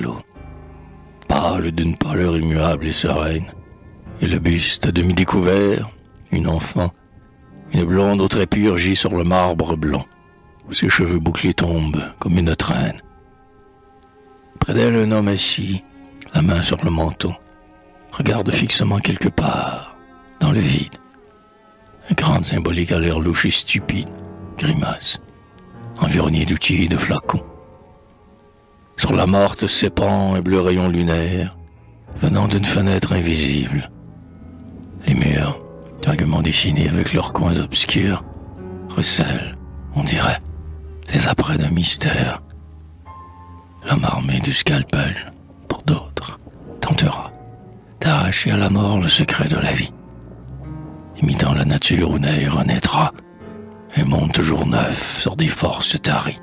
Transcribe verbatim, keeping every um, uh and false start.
tableau. Pâle d'une pâleur immuable et sereine, et le buste à demi découvert, une enfant, une blonde au trait pur gît sur le marbre blanc, où ses cheveux bouclés tombent comme une traîne. Près d'elle, un homme assis, la main sur le menton, regarde fixement quelque part, dans le vide. Un crâne symbolique à l'air louche et stupide, grimace, environné d'outils et de flacons. Sur la morte s'épand un bleu rayon lunaire, venant d'une fenêtre invisible. Les murs, vaguement dessinés avec leurs coins obscurs, recèlent, on dirait, les apprêts d'un mystère. L'homme armé du scalpel, pour d'autres, tentera d'arracher à la mort le secret de la vie. Imitant la nature où naît et renaîtra, un monde toujours neuf sur des forces taries.